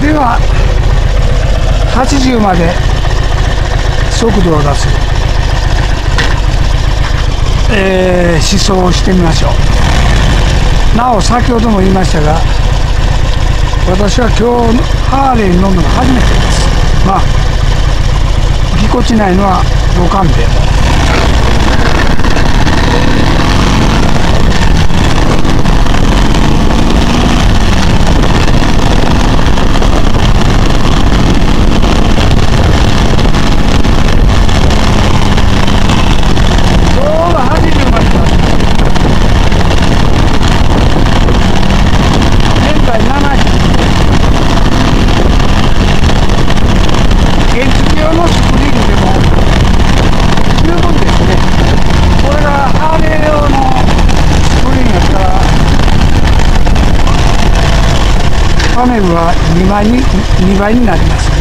では80まで速度を出す、試走をしてみましょう。なお先ほども言いましたが、私は今日ハーレーに乗るのが初めてです。まあぎこちないのはご勘弁を。パネルは2倍になります。